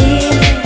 dear.